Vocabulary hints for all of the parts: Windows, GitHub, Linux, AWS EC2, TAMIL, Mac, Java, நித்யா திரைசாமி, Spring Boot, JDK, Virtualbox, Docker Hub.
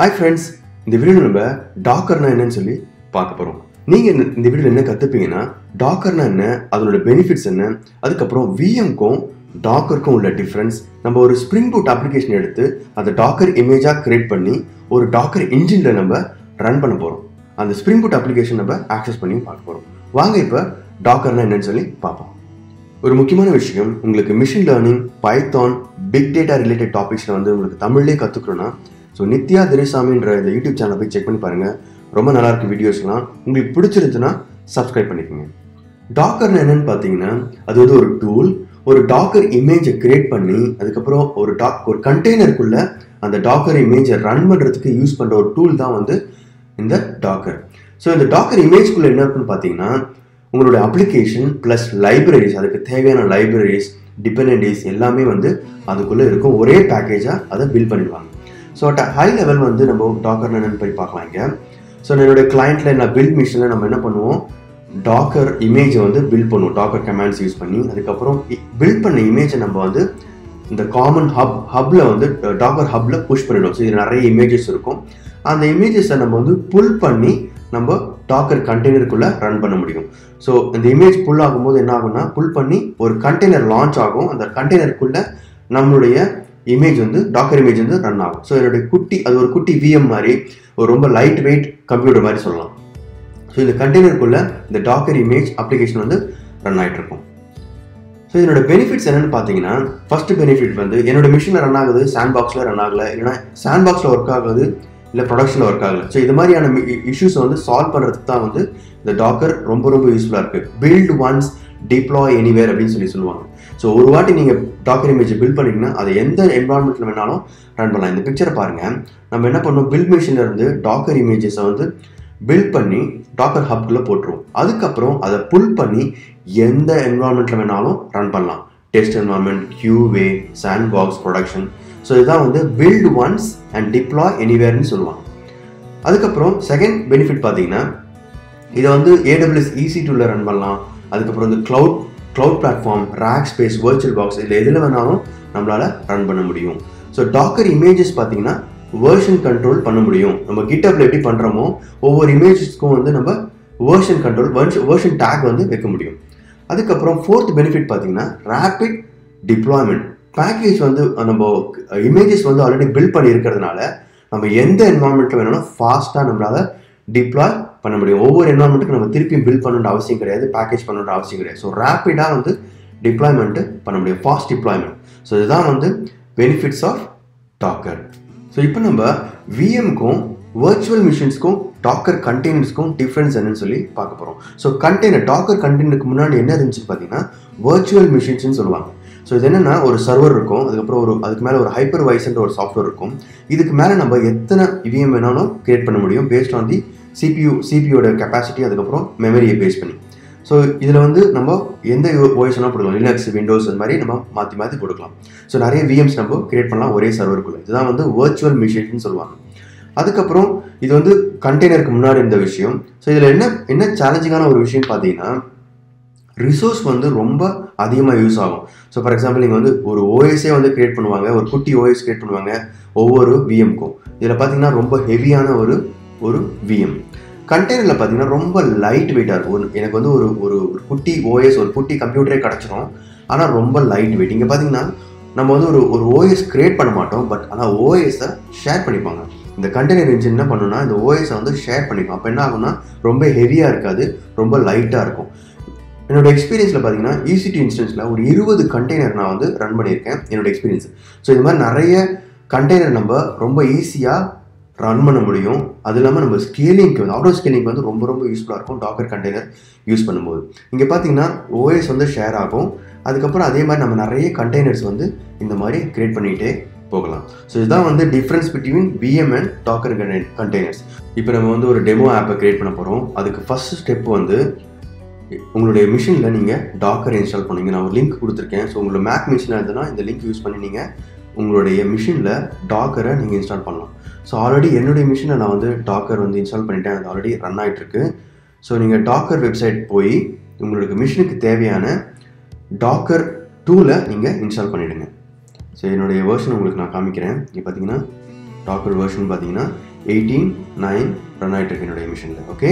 Hi friends, in this video, we will talk Docker. If you learn in this video, Docker and benefits, and VM and Docker difference. We will create a Spring Boot application and Docker image and a Docker engine run. And the Spring Boot application access. Now, Docker. ஒரு முக்கியமான விஷயம் உங்களுக்கு machine learning, Python, big data related topics வந்து உங்களுக்கு தமிழ்லயே கத்துக்கறோம்னா so Nithya திரைசாமின்ற இந்த YouTube சேனலை போய் செக் பண்ணி பாருங்க. ரொம்ப நல்லா இருக்கு வீடியோஸ்லாம். உங்களுக்கு பிடிச்சிருந்தா subscribe பண்ணிக்கங்க. Docker என்னன்னு பாத்தீங்கன்னா அது வந்து ஒரு tool, ஒரு Docker image create பண்ணி அதுக்கு அப்புறம் ஒரு container குள்ள அந்த Docker image ரன் பண்றதுக்கு யூஸ் பண்ற ஒரு tool தான் வந்து இந்த Docker. சோ இந்த Docker image குள்ள என்ன இருக்குன்னு பாத்தீங்கன்னா உங்களுடைய application plus libraries அதுக்கு தேவையான libraries dependencies எல்லாமே வந்து அதுக்குள்ள இருக்கும் ஒரே பேக்கேஜா அத பில்ட் பண்ணிடுவாங்க so at a high level வந்து நம்ம docker என்னன்னு போய் பார்க்கலாம்ங்க சோ என்னோட clientல நான் build missionல நம்ம என்ன பண்ணுவோம் docker image வந்து build பண்ணுவோம் docker commands யூஸ் பண்ணி அதுக்கு அப்புறம் build பண்ண image நம்ம வந்து இந்த common hubல வந்து docker hubல push பண்ணிடுவோம் சோ இது நிறைய images இருக்கும் அந்த images-ஐ நம்ம வந்து pull பண்ணி நம்ம docker container குள்ள ரன் பண்ண முடியும் சோ இந்த image pull ஆகும்போது என்ன ஆகும்னா pull பண்ணி ஒரு container launch ஆகும் அந்த container குள்ள நம்மளுடைய image வந்து docker image வந்து ரன் ஆகும் சோ இதோட குட்டி அது ஒரு குட்டி vm மாதிரி ஒரு ரொம்ப light weight computer மாதிரி சொல்லலாம் சோ இந்த container குள்ள இந்த docker image application வந்து ரன் ஆயிட்டு இருக்கும் சோ இதோட benefits என்னன்னு பாத்தீங்கன்னா first benefit வந்து என்னோட machine-ல ரன் ஆகுது sandbox-ல ரன் ஆகல இல்லனா sandbox-ல வர்க் ஆகாது இல்ல ப்ரொடக்ஷன்ல வர்க் ஆகல சோ இந்த மாதிரியான इश्यूज வந்து சால்வ் பண்றதுக்கு தான் வந்து இந்த டாக்கர் ரொம்ப ரொம்ப யூஸ்ஃபுல்லா இருக்கு build once deploy anywhere அப்படினு சொல்லுவாங்க சோ ஒரு வாட்டி நீங்க டாக்கர் இமேஜ் பில்ட் பண்ணீங்கன்னா அது எந்த environmentல வேணாலும் ரன் பண்ணலாம் இந்த பிக்சரை பாருங்க நம்ம என்ன பண்ணோம் build machineல இருந்து டாக்கர் இமேजेसை வந்து build பண்ணி டாக்கர் ஹப்ல போட்றோம் அதுக்கு அப்புறம் அத புல் பண்ணி எந்த environmentல வேணாலும் ரன் பண்ணலாம் test environment QA sandbox production So, this is build once and deploy anywhere. That's second benefit. This AWS EC2 run cloud platform, rack space, virtualbox. Run So, Docker images version control. We GitHub over images version control, version tag. That's fourth benefit. Rapid deployment. Package images already built pannirukradanaala nama endha environment la fast ah deploy panna mudiyum over environment ku nama thirupiyum build pannona avasiyam kedaiyadhu package pannona avasiyam kedaiyadhu so rapid ah deployment panna mudiyum fast deployment so idha benefits of docker so ipo nama vm ku virtual machines ku docker containers ku difference ennu solli paakaporom so container docker container ku munadi enna irundhuchu pathina virtual machines nu solluvaanga So, this is a server, a hypervisor or software. This is a VM create based on the CPU capacity and memory based. So, this is Linux, Windows, and Mathi. So, we VMs create a server. This is a virtual machine. That is a container. So, this is a challenging resource வந்து ரொம்ப அதிகமா use ஆகும் so for example நீங்க ஒரு OS ஏ create பண்ணுவாங்க ஒரு குட்டி OS create பண்ணுவாங்க ஒவ்வொரு VM க்கு இதல பாத்தீங்கன்னா ரொம்ப ஹெவியான ஒரு VM கண்டெய்னர்ல பாத்தீங்கன்னா ரொம்ப லைட் வெயிட்டா இருக்கும் எனக்கு ஒரு குட்டி OS ஒரு குட்டி கம்ப்யூட்டரே கடச்சிரும் ஆனா ரொம்ப லைட் வெயிட் இங்க பாத்தீங்கன்னா நம்ம ஒரு OS கிரியேட் பண்ண மாட்டோம் பட் ஆனா OS அ ஷேர் பண்ணிப்பாங்க இந்த கண்டெய்னர் இன்ஜின் என்ன பண்ணுனா இந்த OS அ ஷேர் பண்ணிக்கும் அப்ப என்ன ஆகும்னா ரொம்ப ஹெவியா இருக்காது ரொம்ப லைட்டா இருக்கும் என்னோட எக்ஸ்பீரியன்ஸ்ல பாத்தீங்கன்னா EC2 இன்ஸ்டன்ஸ்ல ஒரு 20 கண்டெய்னர் நான் ரன் பண்ணியிருக்கேன் என்னோட எக்ஸ்பீரியன்ஸ் சோ இந்த மாதிரி நிறைய கண்டெய்னர் நம்ம ரொம்ப ஈஸியா ரன் பண்ண முடியும் அதிலாம நம்ம ஸ்கேலிங்க்கு ஆட்டோ ஸ்கேலிங் ரொம்ப ரொம்ப யூஸ்ஃபுல்லா இருக்கும் டாக்கர் கண்டெய்னர் யூஸ் பண்ணும்போது இங்க பாத்தீங்கன்னா OS ஷேர் ஆகும் அதுக்கு அப்புறம் அதே மாதிரி நம்ம நிறைய கண்டெய்னர்ஸ் இந்த மாதிரி கிரியேட் பண்ணிட்டே போகலாம் சோ இதுதான் difference between VM and Docker containers இப்போ நம்ம ஒரு டெமோ ஆப்பை கிரியேட் பண்ண போறோம் அதுக்கு ஃபர்ஸ்ட் ஸ்டெப் உங்களுடைய மிஷின்ல நீங்க டாக்கர் இன்ஸ்டால் பண்ணுங்க நான் ஒரு லிங்க் கொடுத்திருக்கேன் சோ உங்க மேக் மிஷினா இருந்தா இந்த லிங்க் யூஸ் பண்ணி நீங்க உங்களுடைய மிஷின்ல டாக்கரை நீங்க இன்ஸ்டால் பண்ணலாம் சோ ஆல்ரெடி என்னோட மிஷின்ல நான் டாக்கர் இன்ஸ்டால் பண்ணிட்டேன் அது ஆல்ரெடி ரன் ஆயிட்டு இருக்கு சோ நீங்க டாக்கர் வெப்சைட் போய் உங்களுக்கு மிஷினுக்கு தேவையான டாக்கர் டூலை நீங்க இன்ஸ்டால் பண்ணிடுங்க சோ என்னோட வெர்ஷன் உங்களுக்கு நான் காமிக்கிறேன் இங்க பாத்தீங்கன்னா Docker version பாத்தீங்கன்னா 18.9 run ஆயிட்டு இருக்கு என்னோட மிஷின்ல. ஓகே,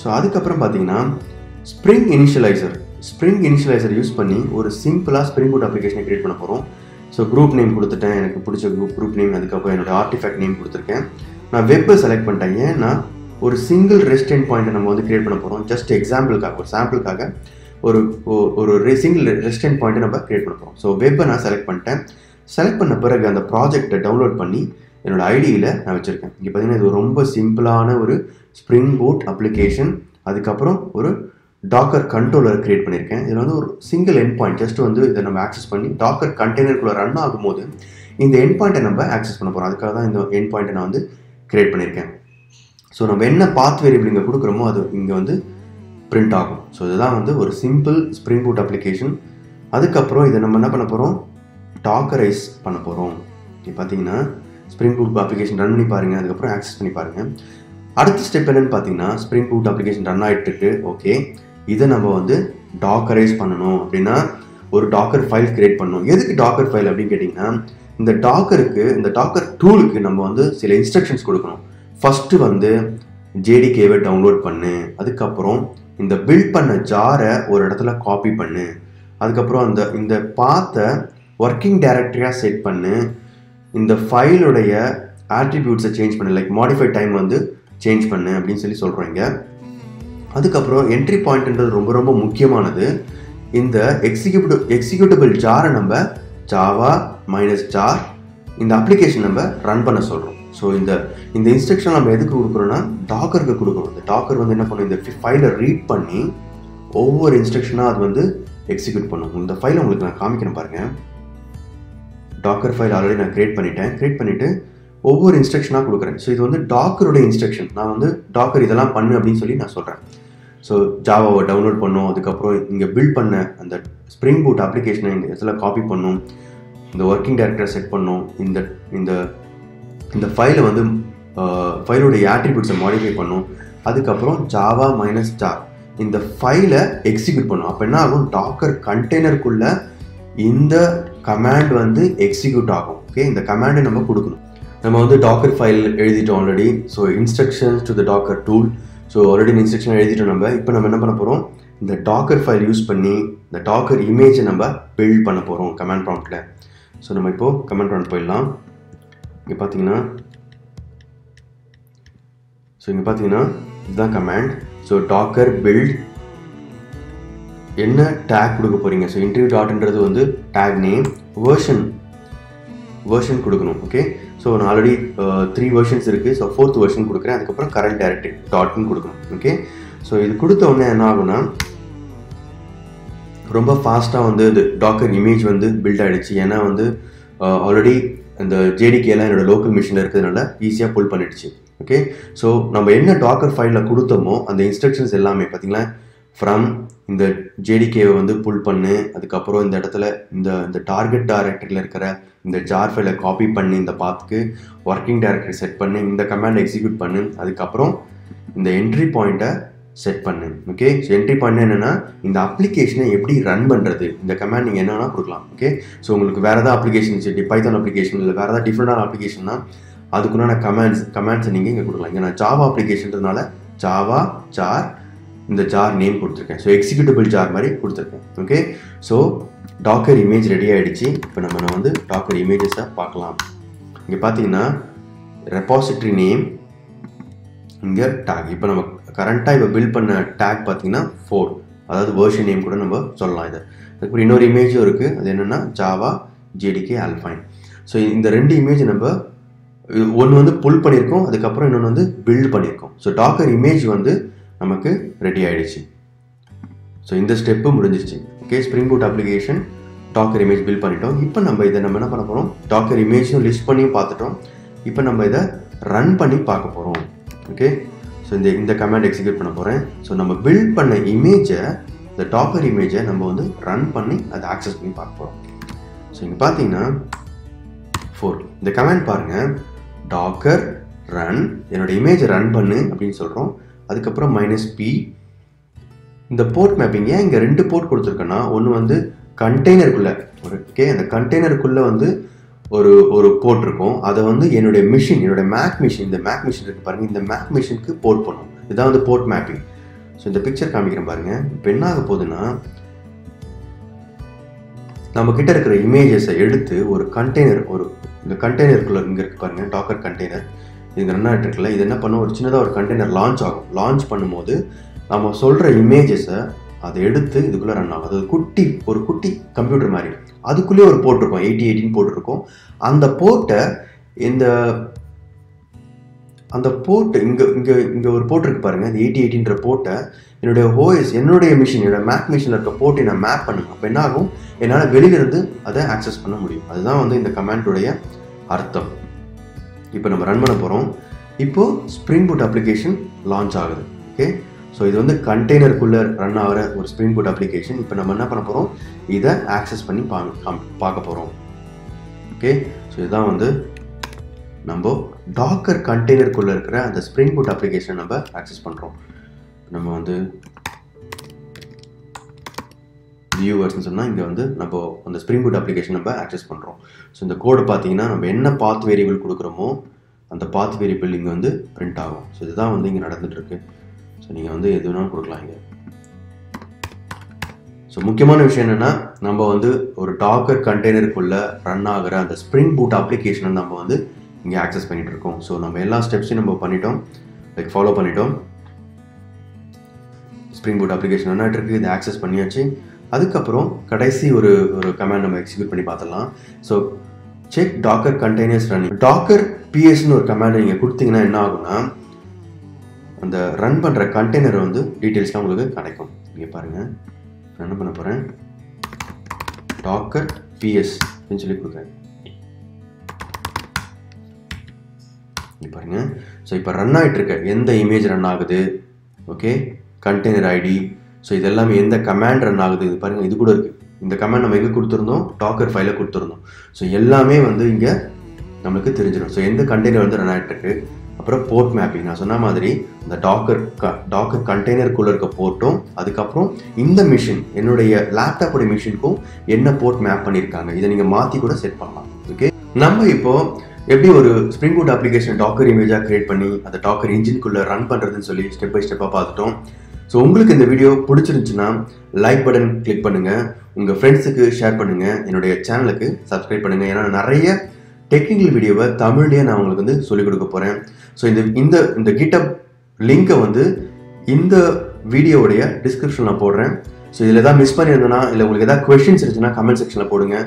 சோ அதுக்கு அப்புறம் பாத்தீங்கன்னா Spring Initializer யூஸ் பண்ணி ஒரு சிம்பிளா Spring Boot அப்ளிகேஷனை கிரியேட் பண்ண போறோம். சோ குரூப் நேம் கொடுத்துட்டேன், எனக்கு பிடிச்ச குரூப் நேம், அதுக்கு அப்புறம் என்னோட ஆர்டிஃபேக்ட் நேம் கொடுத்துருக்கேன். நான் வெப் செலக்ட் பண்ணிட்டேன், ஏன்னா ஒரு சிங்கிள் ரெஸ்ட் எண்ட் பாயிண்ட் நம்ம வந்து கிரியேட் பண்ண போறோம். ஜஸ்ட் எக்ஸாம்பிளுக்காக, ஒரு சாம்பிளுக்காக ஒரு சிங்கிள் ரெஸ்ட் எண்ட் பாயிண்ட் நம்ம கிரியேட் பண்ண போறோம். ஸோ வெப்பை நான் செலக்ட் பண்ணிட்டேன். செலக்ட் பண்ண பிறகு அந்த ப்ராஜெக்டை டவுன்லோட் பண்ணி என்னோட ஐடியில் நான் வச்சுருக்கேன். இங்கே பார்த்தீங்கன்னா இது ரொம்ப சிம்பிளான ஒரு ஸ்ப்ரிங் பூட் அப்ளிகேஷன். அதுக்கப்புறம் ஒரு டாக்கர் கண்ட்ரோலர் கிரியேட் பண்ணியிருக்கேன். இதில் வந்து ஒரு சிங்கிள் எண்ட் பாயிண்ட், ஜஸ்ட் வந்து இதை நம்ம ஆக்சஸ் பண்ணி டாக்கர் கண்டெய்னருக்குள்ளே ரன் ஆகும்போது இந்த எண்ட் பாயிண்ட்டை நம்ம ஆக்சஸ் பண்ண போகிறோம். அதுக்காக தான் இந்த எண்ட் பாயிண்ட்டை நான் வந்து கிரியேட் பண்ணியிருக்கேன். ஸோ நம்ம என்ன பாத் வேரியபிள் இங்கே கொடுக்குறோமோ அது இங்கே வந்து பிரிண்ட் ஆகும். ஸோ இதுதான் வந்து ஒரு சிம்பிள் ஸ்ப்ரிங் பூட் அப்ளிகேஷன். அதுக்கப்புறம் இதை நம்ம என்ன பண்ண போகிறோம், டாக்கரைஸ் பண்ண போகிறோம். இப்போ பார்த்தீங்கன்னா ஸ்ப்ரிங் பூட் அப்ளிகேஷன் ரன் பண்ணி பாருங்கள், அதுக்கப்புறம் ஆக்சஸ் பண்ணி பாருங்கள். அடுத்த ஸ்டெப் என்னென்னு பார்த்தீங்கன்னா ஸ்ப்ரிங் பூட் அப்ளிகேஷன் ரன் ஆகிட்டு இருக்கு. ஓகே, இதை நம்ம வந்து டாக்கரைஸ் பண்ணணும். அப்படின்னா ஒரு டாக்கர் ஃபைல் கிரியேட் பண்ணணும். எதுக்கு டாக்கர் ஃபைல் அப்படின்னு கேட்டிங்கன்னா, இந்த டாக்கருக்கு, இந்த டாக்கர் டூலுக்கு நம்ம வந்து சில இன்ஸ்ட்ரக்ஷன்ஸ் கொடுக்கணும். ஃபஸ்ட்டு வந்து ஜேடிகேவை டவுன்லோட் பண்ணு, அதுக்கப்புறம் இந்த பில்ட் பண்ண ஜாரை ஒரு இடத்துல காப்பி பண்ணு, அதுக்கப்புறம் அந்த இந்த பாத்தை ஒர்க்கிங் டைரக்டரியாக செட் பண்ணு, இந்த ஃபைலுடைய ஆட்ரிபியூட்ஸை சேஞ்ச் பண்ணு, லைக் மாடிஃபை டைம் வந்து சேஞ்ச் பண்ணு அப்படின்னு சொல்லி சொல்கிறீங்க. அதுக்கப்புறம் என்ட்ரி பாயிண்ட்ன்றது ரொம்ப ரொம்ப முக்கியமானது. இந்த எக்ஸிக்யூட்டபிள் ஜாரை நம்ம ஜாவா -jar இந்த அப்ளிகேஷன் நம்ம ரன் பண்ண சொல்கிறோம். ஸோ இந்த இன்ஸ்ட்ரக்ஷன் நம்ம எதுக்கு கொடுக்குறோன்னா டாக்கருக்கு கொடுக்குறோம். இந்த டாக்கர் வந்து என்ன பண்ணும், இந்த ஃபைலை ரீட் பண்ணி ஒவ்வொரு இன்ஸ்ட்ரக்ஷனாக அது வந்து எக்ஸிக்யூட் பண்ணும். இந்த ஃபைலை உங்களுக்கு நான் காமிக்கிறேன் பாருங்கள். டாக்கர் ஃபைல் ஆல்ரெடி நான் க்ரியேட் பண்ணிவிட்டு ஒவ்வொரு இன்ஸ்ட்ரக்ஷனாக கொடுக்குறேன். ஸோ இது வந்து டாக்கருடைய இன்ஸ்ட்ரக்ஷன். நான் வந்து டாக்கர் இதெல்லாம் பண்ணு அப்படின்னு சொல்லி நான் சொல்கிறேன். ஸோ ஜாவாவை டவுன்லோட் பண்ணும், அதுக்கப்புறம் இங்கே பில்ட் பண்ண அந்த ஸ்ப்ரிங் பூட் அப்ளிகேஷனை இந்த இடத்துல காப்பி பண்ணும், இந்த ஒர்க்கிங் டைரக்டரியை செட் பண்ணும், இந்த ஃபைலை வந்து ஃபைலுடைய ஆட்ரிபியூட்ஸை மாடிஃபை பண்ணும், அதுக்கப்புறம் ஜாவா -jar இந்த ஃபைலை எக்ஸிக்யூட் பண்ணும். அப்போ என்ன ஆகும், டாக்கர் கண்டெய்னருக்குள்ளே இந்த கமாண்ட் வந்து எக்ஸிக்யூட் ஆகும். ஓகே, இந்த கமாண்டை நம்ம கொடுக்கணும். நம்ம வந்து டாக்கர் ஃபைல் எழுதிட்டோம் already. So instructions to the docker tool. So already இந்த இன்ஸ்ட்ரக்ஷன் எழுதிட்டோம் நம்ம. இப்போ நம்ம என்ன பண்ண போகிறோம், இந்த டாக்கர் ஃபைல் யூஸ் பண்ணி இந்த டாக்கர் இமேஜை நம்ம பில்ட் பண்ண போகிறோம் கமாண்ட் ப்ராம்ப்டில். ஸோ நம்ம இப்போது கமாண்ட் ப்ராம்ப்ட் போயிடலாம். இங்கே பார்த்தீங்கன்னா இதுதான் கமாண்ட். ஸோ டாக்கர் பில்ட் என்ன டேக் கொடுக்க போகிறீங்க. ஸோ interview.ன்றது வந்து டேக் நேம், வெர்ஷன் கொடுக்கணும். ஓகே, ஸோ நான் ஆல்ரெடி 3 வெர்ஷன்ஸ் இருக்குது. ஸோ 4th வெர்ஷன் கொடுக்குறேன். அதுக்கப்புறம் கரண்ட் டைரக்டரி .ன்னு கொடுக்கணும். ஓகே, ஸோ இது கொடுத்த உடனே என்ன ஆகும்னா ரொம்ப ஃபாஸ்ட்டாக வந்து இது டாக்கர் இமேஜ் வந்து பில்ட் ஆகிடுச்சு. ஏன்னா வந்து ஆல்ரெடி இந்த ஜேடிகேலாம் என்னோடய லோக்கல் மிஷினில் இருக்கிறதுனால ஈஸியாக புல் பண்ணிடுச்சு. ஓகே, ஸோ நம்ம என்ன டாக்கர் ஃபைலில் கொடுத்தோமோ அந்த இன்ஸ்ட்ரக்ஷன்ஸ் எல்லாமே பார்த்தீங்களா, ஃப்ரம் இந்த ஜேடிகேவை வந்து புல் பண்ணு, அதுக்கப்புறம் இந்த இடத்துல இந்த டார்கெட் டைரக்டரியில் இருக்கிற இந்த ஜார் ஃபைலை காப்பி பண்ணி இந்த பாத்துக்கு ஒர்க்கிங் டைரக்டரி செட் பண்ணு, இந்த கமாண்டை எக்ஸிக்யூட் பண்ணு, அதுக்கப்புறம் இந்த என்ட்ரி பாயிண்ட்டை செட் பண்ணு. ஓகே, ஸோ என்ட்ரி பாயிண்ட் என்னென்னா இந்த அப்ளிகேஷனை எப்படி ரன் பண்ணுறது, இந்த கமாண்ட் நீங்கள் என்னென்னா கொடுக்கலாம். ஓகே, ஸோ உங்களுக்கு வேறு ஏதாவது அப்ளிகேஷன்ஸ், பைத்தான் அப்ளிகேஷன் இல்லை வேறு ஏதாவது டிஃப்ரெண்டான அப்ளிகேஷன்னா அதுக்குன்னா கமாண்ட்ஸை நீங்கள் இங்கே கொடுக்கலாம். இங்கே நான் ஜாவா அப்ளிகேஷன்றதுனால ஜாவா ஜார் இந்த ஜார் நேம் கொடுத்துருக்கேன். ஸோ எக்ஸிக்யூட்டபிள் ஜார் மாதிரி கொடுத்துருக்கேன். Okay, so docker image ready ஆகிடுச்சு. இப்போ நம்ம வந்து டாக்கர் இமேஜஸை பார்க்கலாம். இங்கே பார்த்தீங்கன்னா ரெபாசிட்ரி நேம், இங்கே டேக். இப்போ நம்ம கரண்ட்டாக இப்போ பில்ட் பண்ண டேக் பார்த்தீங்கன்னா 4, அதாவது வெர்ஷன் நேம் கூட நம்ம சொல்லலாம் இதை. அதுக்கப்புறம் இன்னொரு இமேஜும் இருக்குது. அது என்னென்னா ஜாவா ஜேடிகே ஆல்பைன். ஸோ இந்த 2 இமேஜ் நம்ம ஒன்று வந்து புல் பண்ணியிருக்கோம், அதுக்கப்புறம் இன்னொன்று வந்து பில்ட் பண்ணியிருக்கோம். ஸோ டாக்கர் இமேஜ் வந்து நமக்கு ரெடி ஆகிடுச்சு. ஸோ இந்த ஸ்டெப்பு முடிஞ்சிடுச்சு. Okay, spring boot application docker image build பண்ணிட்டோம். இப்போ நம்ம இதை நம்ம என்ன பண்ண போகிறோம், டாக்கர் இமேஜும் லிஸ்ட் பண்ணியும் பார்த்துட்டோம். இப்போ நம்ம இதை ரன் பண்ணி பார்க்க போகிறோம். ஓகே, ஸோ இந்த கமாண்ட் எக்ஸிக்யூட் பண்ண போகிறேன். ஸோ நம்ம பில்ட் பண்ண இமேஜை, இந்த டாக்கர் இமேஜை நம்ம வந்து ரன் பண்ணி அதை ஆக்சஸ் பண்ணி பார்க்க போகிறோம். ஸோ இங்கே பார்த்தீங்கன்னா 4 இந்த கமாண்ட் பாருங்கள். டாக்கர் ரன், என்னோடய இமேஜை ரன் பண்ணு அப்படின்னு சொல்கிறோம். அதுக்கப்புறம் -p இந்த போர்ட் மேப்பிங். ஏன் இங்கே 2 போர்ட் கொடுத்துருக்கேன்னா, ஒன்று வந்து கண்டெய்னருக்குள்ளே, ஓகே அந்த கண்டெய்னருக்குள்ளே வந்து ஒரு போர்ட் இருக்கும். அதை வந்து என்னுடைய மிஷின், என்னுடைய மேக் மிஷின், இந்த மேக் மிஷின் இருக்குது பாருங்கள், இந்த மேக் மிஷினுக்கு போர்ட் பண்ணும். இதுதான் வந்து போர்ட் மேப்பிங். ஸோ இந்த பிக்சர் காமிக்கிற பாருங்கள். இப்போ என்ன ஆக போகுதுன்னா, நம்மக்கிட்ட இருக்கிற இமேஜஸை எடுத்து ஒரு கண்டெய்னர், ஒரு இந்த கண்டெய்னருக்குள்ளே இங்கே இருக்குது பாருங்கள், டாக்கர் கண்டெய்னர், இது ரன் ஆகிட்டு இருக்குல்ல, இது என்ன பண்ணும், ஒரு சின்னதாக ஒரு கண்டெய்னர் லான்ச் ஆகும். லான்ச் பண்ணும்போது நம்ம சொல்கிற இமேஜஸை அதை எடுத்து இதுக்குள்ளே ரன் ஆகும். அது குட்டி ஒரு குட்டி கம்ப்யூட்டர் மாதிரி, அதுக்குள்ளேயே ஒரு போர்ட் இருக்கும், 8018 போர்ட் இருக்கும். அந்த போர்ட்டை இந்த அந்த போர்ட்டு இங்கே இங்கே இங்கே ஒரு போர்ட் இருக்குது பாருங்கள், இந்த 8018ன்ற போர்ட்டை என்னுடைய ஓஎஸ், என்னுடைய மிஷின், என்னோடய மேக் மிஷினில் இருக்க போர்ட்டை நான் மேப் பண்ணுவேன். அப்போ என்ன ஆகும், என்னால் வெளியிலிருந்து அதை ஆக்சஸ் பண்ண முடியும். அதுதான் வந்து இந்த கமாண்டோடைய அர்த்தம். இப்போ நம்ம ரன் பண்ண போகிறோம். இப்போது ஸ்ப்ரிங் பூட் அப்ளிகேஷன் லான்ச் ஆகுது. ஓகே, ஸோ இது வந்து கண்டெய்னருக்குள்ளே ரன் ஆகிற ஒரு ஸ்ப்ரிங் பூட் அப்ளிகேஷன். இப்போ நம்ம என்ன பண்ண போகிறோம், இதை ஆக்சஸ் பண்ணி பார்க்க போகிறோம். ஓகே, ஸோ இதுதான் வந்து நம்ம டாக்கர் கண்டெய்னருக்குள்ளே இருக்கிற அந்த ஸ்ப்ரிங் பூட் அப்ளிகேஷனை நம்ம ஆக்சஸ் பண்ணுறோம். நம்ம வந்து வியூவர்ஸ்னு சொன்னால் இங்கே வந்து நம்ம அந்த ஸ்ப்ரிங் பூட் அப்ளிகேஷன் நம்ம ஆக்சஸ் பண்ணுறோம். ஸோ இந்த கோடு பார்த்தீங்கன்னா நம்ம என்ன பாத் வேரியபிள் கொடுக்குறோமோ அந்த பாத் வேரியபிள் இங்கே வந்து பிரிண்ட் ஆகும். ஸோ இதுதான் வந்து இங்கே நடந்துகிட்ருக்கு. ஸோ நீங்கள் வந்து எது வேணாலும் கொடுக்கலாம் இங்கே. ஸோ முக்கியமான விஷயம் என்னென்னா, நம்ம வந்து ஒரு டாக்கர் கண்டெய்னருக்குள்ளே ரன் ஆகிற அந்த ஸ்ப்ரிங் பூட் அப்ளிகேஷனை நம்ம வந்து இங்கே ஆக்சஸ் பண்ணிகிட்ருக்கோம். ஸோ நம்ம எல்லா ஸ்டெப்ஸையும் நம்ம பண்ணிட்டோம், லைக் ஃபாலோ பண்ணிட்டோம். ஸ்ப்ரிங் பூட் அப்ளிகேஷன் என்ன இருக்குது, இதை ஆக்சஸ் பண்ணியாச்சு. அதுக்கப்புறம் கடைசி ஒரு ஒரு கமாண்ட் நம்ம எக்ஸிக்யூட் பண்ணி பார்த்துடலாம். So check docker containers running, docker பிஎஸ்ன்னு ஒரு கமாண்ட் நீங்கள் கொடுத்தீங்கன்னா என்ன ஆகும்னா, அந்த ரன் பண்ணுற கண்டெய்னரை வந்து டீட்டெயில்ஸ்லாம் உங்களுக்கு கிடைக்கும். நீங்கள் பாருங்கள், நான் என்ன பண்ண போகிறேன், டாக்கர் பிஎஸ் அப்படின்னு சொல்லி கொடுக்குறேன். நீங்கள் பாருங்கள், ஸோ இப்போ ரன் ஆகிட்ருக்க எந்த இமேஜ் ரன் ஆகுது, ஓகே, கண்டெய்னர் ஐடி, ஸோ இது எல்லாமே எந்த கமாண்ட் ரன் ஆகுது, இது பாருங்கள், இது கூட இருக்குது. இந்த கமாண்ட் நம்ம எங்கே கொடுத்துருந்தோம், டாக்கர் ஃபைலை கொடுத்துருந்தோம். ஸோ எல்லாமே வந்து இங்கே நம்மளுக்கு தெரிஞ்சிடும். ஸோ எந்த கண்டெய்னர் வந்து ரன் ஆகிட்ருக்கு. அப்புறம் போர்ட் மேப்பிங், நான் சொன்ன மாதிரி இந்த டாக்கர் கண்டெய்னருக்குள்ளே இருக்க போர்ட்டும், அதுக்கப்புறம் இந்த மிஷின், என்னுடைய லேப்டாப்போடைய மிஷினுக்கும் என்ன போர்ட் மேப் பண்ணியிருக்காங்க, இதை நீங்கள் மாற்றி கூட செட் பண்ணலாம். ஓகே, நம்ம இப்போது எப்படி ஒரு ஸ்ப்ரிங் பூட் அப்ளிகேஷன் டாக்கர் இமேஜாக கிரியேட் பண்ணி அந்த டாக்கர் இன்ஜின்குள்ளே ரன் பண்ணுறதுன்னு சொல்லி ஸ்டெப் பை ஸ்டெப்பாக பார்த்துட்டோம். ஸோ உங்களுக்கு இந்த வீடியோ பிடிச்சிருந்துச்சுன்னா லைக் பட்டன் கிளிக் பண்ணுங்கள், உங்கள் ஃப்ரெண்ட்ஸுக்கு ஷேர் பண்ணுங்கள், என்னுடைய சேனலுக்கு சப்ஸ்கிரைப் பண்ணுங்கள். ஏன்னா நிறைய டெக்னிக்கல் வீடியோவை தமிழ்லேயே நான் உங்களுக்கு வந்து சொல்லிக் கொடுக்க போகிறேன். ஸோ இந்த GitHub லிங்கை வந்து இந்த வீடியோவுடைய டிஸ்கிரிப்ஷனில் நான் போடுறேன். ஸோ இதில் எதாவது மிஸ் பண்ணியிருந்தேன்னா, இல்லை உங்களுக்கு எதாவது கொஸ்டின்ஸ் இருந்துச்சுன்னா கமெண்ட் செக்ஷனில் போடுங்க.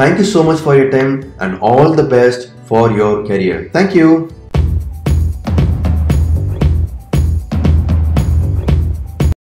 Thank you so much for your time and all the best for your career. Thank you.